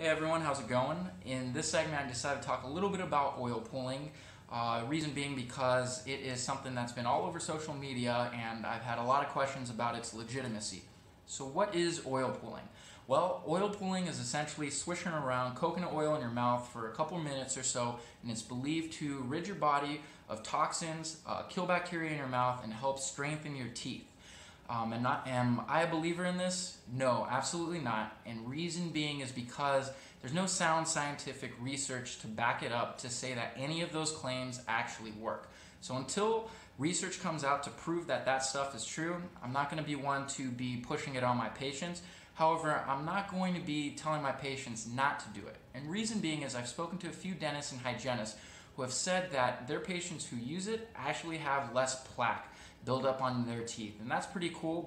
Hey everyone, how's it going? In this segment I decided to talk a little bit about oil pulling. Reason being because it is something that's been all over social media and I've had a lot of questions about its legitimacy. So what is oil pulling? Well, oil pulling is essentially swishing around coconut oil in your mouth for a couple minutes or so, and it's believed to rid your body of toxins, kill bacteria in your mouth, and help strengthen your teeth. Am I a believer in this? No, absolutely not. And reason being is because there's no sound scientific research to back it up to say that any of those claims actually work. So until research comes out to prove that that stuff is true, I'm not going to be one to be pushing it on my patients. However, I'm not going to be telling my patients not to do it. And reason being is I've spoken to a few dentists and hygienists who have said that their patients who use it actually have less plaque build up on their teeth, and that's pretty cool.